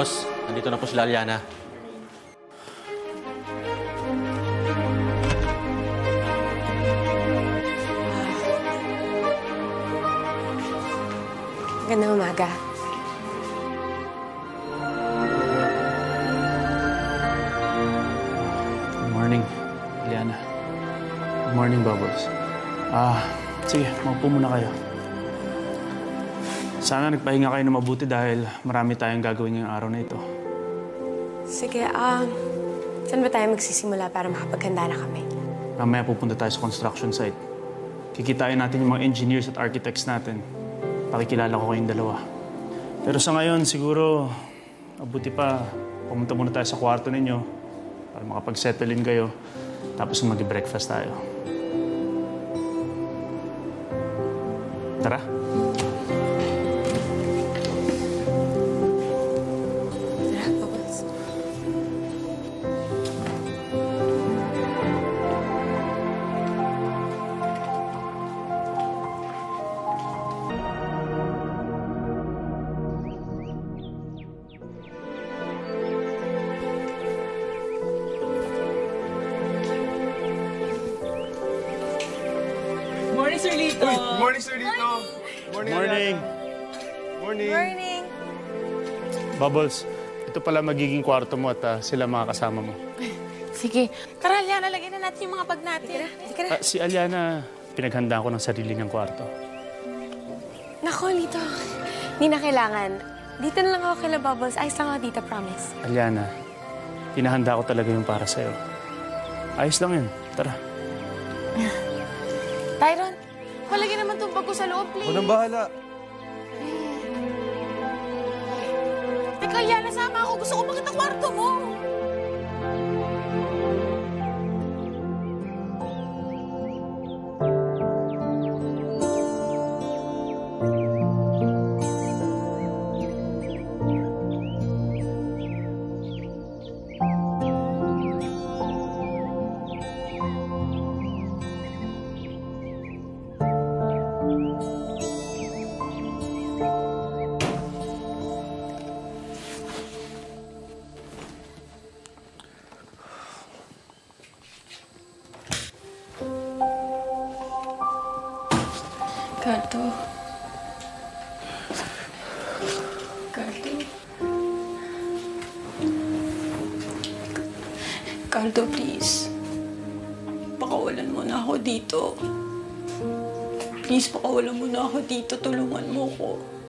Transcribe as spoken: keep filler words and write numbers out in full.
Boss, nandito na po sila, Alyana. Magandang umaga. Good morning, Alyana. Good morning, Bubbles. Ah, sige, magpo muna kayo. Sana nagpahinga kayo na mabuti dahil marami tayong gagawin ngayong araw na ito. Sige, ah... Uh, saan ba tayo magsisimula para makapaghanda na kami? Mamaya pupunta tayo sa construction site. Kikitain natin yung mga engineers at architects natin. Pakikilala ko kayong dalawa. Pero sa ngayon, siguro, mabuti pa, pumunta muna tayo sa kwarto ninyo para makapag-settle in kayo. Tapos mag-breakfast tayo. Tara! Sir Lito. Uy, morning, Sir Lito. Morning. Morning. Morning. Morning. Bubbles, ito pala magiging kwarto mo at uh, sila mga kasama mo. Sige. Tara, Alyana, lagyan na natin yung mga bag natin. Sige na. Sige na. Uh, si Alyana, pinaghanda ko ng sarili niyang kwarto. Nako, Lito. Hindi na kailangan. Dito na lang ako kay Bubbles. Ayos lang ako dito, promise. Alyana, pinahanda ko talaga yung para sa'yo. Ayos lang yun. Tara. Tyron, palagyan naman itong bag ko sa loob, please. Ako nang bahala. Teka, Alyana, sama ako. Gusto ko makita kwarto mo. Kardo. Kardo. Kardo, please. Pakawalan mo na ako dito. Please, pakawalan mo na ako dito. Tulungan mo ko.